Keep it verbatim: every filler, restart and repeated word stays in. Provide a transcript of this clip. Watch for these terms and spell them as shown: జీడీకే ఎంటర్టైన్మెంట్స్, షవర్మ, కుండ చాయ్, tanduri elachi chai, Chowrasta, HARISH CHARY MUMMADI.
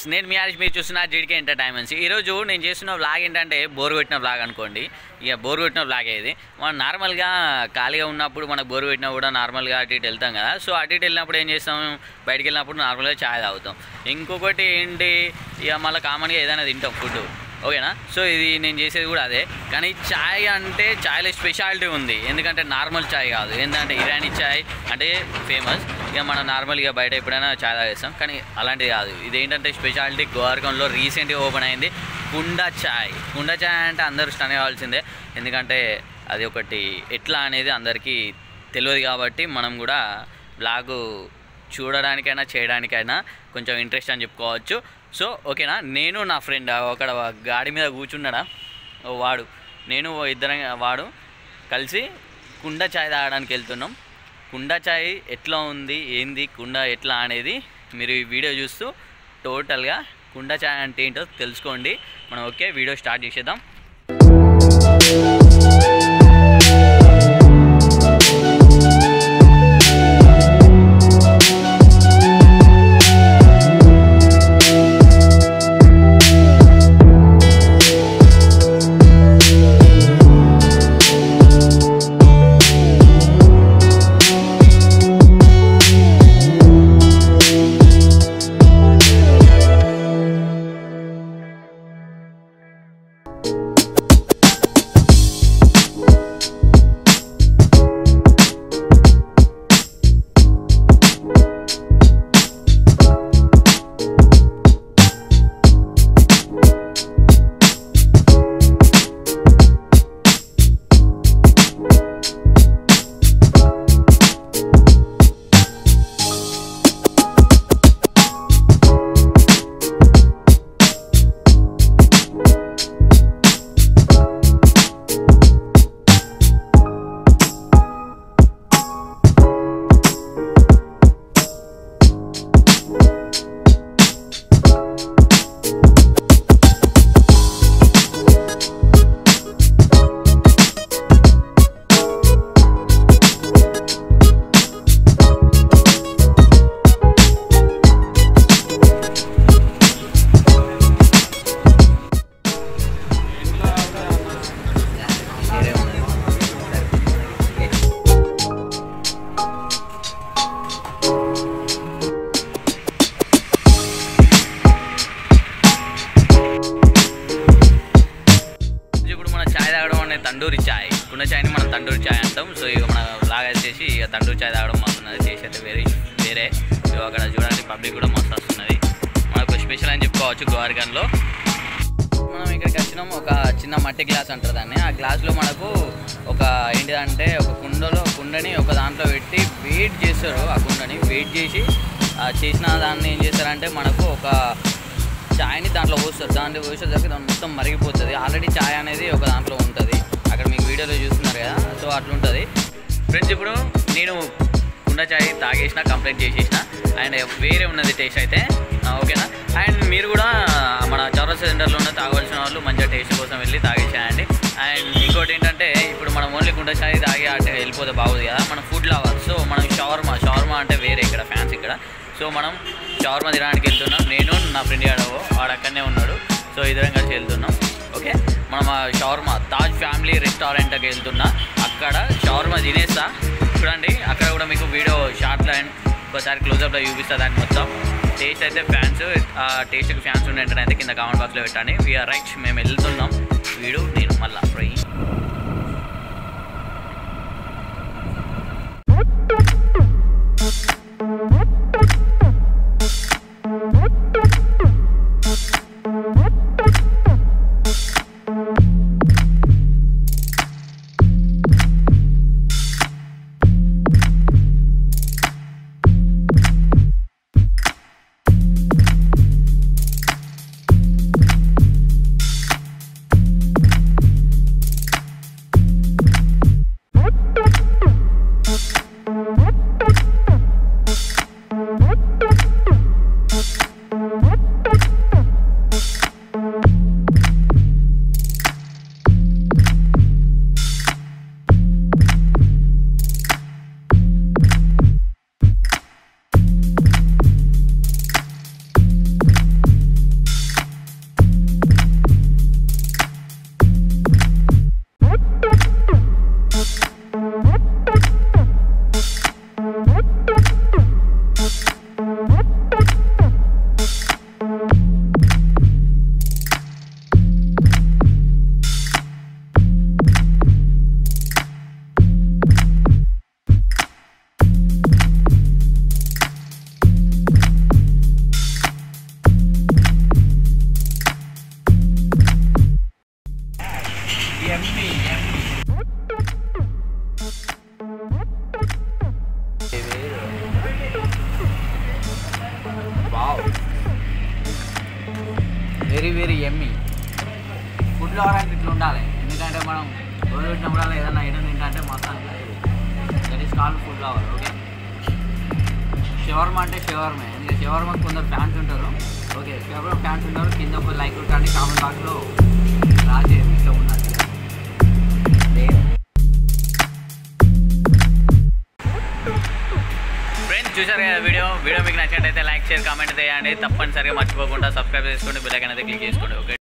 Guys, నేను మీ Irish, మీరు చూస్తున్న జీడీకే ఎంటర్టైన్మెంట్స్. ఈరోజు నేను చేస్తున్న బ్లాగ్ ఏంటంటే బోర్ కొట్టిన బ్లాగ్ అనుకోండి. ఇక బోర్ కొట్టిన బ్లాగ్ ఇది. మనం నార్మల్గా ఖాళీగా ఉన్నప్పుడు మనకు బోర్ కొట్టినా కూడా నార్మల్గా అటు ఇటు వెళ్తాం కదా. సో అటు ఇటు వెళ్ళినప్పుడు ఏం చేస్తాం, బయటికి వెళ్ళినప్పుడు నార్మల్గా చాయ్ తాగుతాం. ఇంకొకటి ఏంటి, ఇక మళ్ళీ కామన్గా ఏదైనా తింటాం ఫుడ్, ఓకేనా. సో ఇది నేను చేసేది కూడా అదే. కానీ చాయ్ అంటే చాయ్లో స్పెషాలిటీ ఉంది, ఎందుకంటే నార్మల్ చాయ్ కాదు. ఏంటంటే ఇరానీ చాయ్ అంటే ఫేమస్, ఇక మనం నార్మల్గా బయట ఎప్పుడైనా చాయ్ తాగేస్తాం, కానీ అలాంటిది కాదు. ఇదేంటంటే స్పెషాలిటీ గోవర్కంలో రీసెంట్గా ఓపెన్ అయింది కుండ చాయ్. కుండ చాయ్ అంటే అందరూ స్టన్ కావాల్సిందే, ఎందుకంటే అది ఒకటి ఎట్లా అనేది అందరికీ తెలియదు. కాబట్టి మనం కూడా బ్లాగు చూడడానికైనా చేయడానికైనా కొంచెం ఇంట్రెస్ట్ అని చెప్పుకోవచ్చు. సో ఓకేనా, నేను నా ఫ్రెండ్ అక్కడ గాడి మీద కూర్చున్నాడా వాడు, నేను ఇద్దరం వాడు కలిసి కుండ చాయ్ తాగడానికి వెళ్తున్నాం. కుండ చాయ్ ఎట్లా ఉంది, ఏంది కుండ ఎట్లా అనేది మీరు ఈ వీడియో చూస్తూ టోటల్గా కుండ చాయ్ అంటే ఏంటో తెలుసుకోండి. మనం ఓకే వీడియో స్టార్ట్ చేసేద్దాం. తండూరి చాయ్, కుండ చాయ్ని మనం తండూరి చాయ్ అంటాం. సో ఇక మన లాగా చేసి ఇక తండూరి చాయ్ తాగడం మస్తున్నది, చేసేది వేరే వేరే. సో అక్కడ చూడండి పబ్లిక్ కూడా మస్తు వస్తున్నది, మనకు స్పెషల్ అని చెప్పుకోవచ్చు గోవర్గన్లో. మనం ఇక్కడికి వచ్చినాం, ఒక చిన్న మట్టి గ్లాస్ అంటారు దాన్ని. ఆ గ్లాస్లో మనకు ఒక ఏంటిదంటే ఒక కుండలో కుండని ఒక దాంట్లో పెట్టి వెయిట్ చేస్తారు. ఆ కుండని వెయిట్ చేసి చేసిన దాన్ని ఏం చేస్తారంటే మనకు ఒక చాయ్ని దాంట్లో పోస్తారు. దాంట్లో పోసేసరికి దాన్ని మొత్తం మరిగిపోతుంది. ఆల్రెడీ చాయ్ అనేది ఒక దాంట్లో ఉంటుంది, అక్కడ మీకు వీడియోలో చూస్తున్నారు కదా. సో అట్లుంటుంది ఫ్రెండ్స్. ఇప్పుడు నేను కుండ చాయ్ తాగేసిన, కంప్లీట్ చేసేసిన, అండ్ వేరే ఉన్నది టేస్ట్ అయితే, ఓకేనా. అండ్ మీరు కూడా మన చౌరస్తా సెంటర్లో ఉన్న తాగవలసిన వాళ్ళు మంచిగా టేస్ట్ కోసం వెళ్ళి తాగేసేయండి. అండ్ ఇంకోటి ఏంటంటే ఇప్పుడు మనం ఓన్లీ కుండ చాయ్ తాగి అంటే వెళ్ళిపోతే బాగుంది కదా, మనం ఫుడ్ లవర్స్. సో మనం షవర్మ, షవర్మ అంటే వేరే ఇక్కడ ఫ్యాన్స్ ఇక్కడ. సో మనం షవర్మ తినడానికి వెళ్తున్నాం, నేను నా ఫ్రెండ్ అడవు, వాడు అక్కడనే ఉన్నాడు. సో ఇద్దరం కలిసి వెళ్తున్నాం, ఓకే. మనం ఆ షవర్మ తాజ్ ఫ్యామిలీ రెస్టారెంట్కి వెళ్తున్నా, అక్కడ షవర్మ తినేస్తా చూడండి. అక్కడ కూడా మీకు వీడియో షార్ట్లో అండ్ ఒకసారి క్లోజప్లో చూపిస్తా దాన్ని మొత్తం. టేస్ట్ అయితే ఫ్యాన్స్, ఆ టేస్ట్కి ఫ్యాన్స్ ఉండే అయితే కింద కామెంట్ బాక్స్లో పెట్టండి. వీఆర్ రైట్, మేము వెళ్తున్నాం వీడు నేను మళ్ళీ ఫ్రై. పెట్టినప్పుడు అలా ఏదైనా ఐటమ్ తింటే మస్తు అనిపిస్తుంది. That is called food lover. Okay, షవర్మ అంటే షవర్మే. ఎందుకంటే షవర్మ కొందరు ఫ్యాన్స్ ఉంటారు. ఓకే, షవర్మ ఫ్యాన్స్ ఉంటారు. కింద ఒక లైక్ కానీ కామెంట్ బాక్స్లో రాజే ఇష్టం ఉన్నది. ఫ్రెండ్స్ చూసారు కదా వీడియో. వీడియో మీకు నచ్చినట్టయితే లైక్ షేర్ కామెంట్ చేయండి. తప్పనిసరిగా మర్చిపోకుండా సబ్స్క్రైబ్ చేసుకోండి, బెల్ ఐకాన్ అయితే క్లిక్ చేసుకోండి. ఓకే.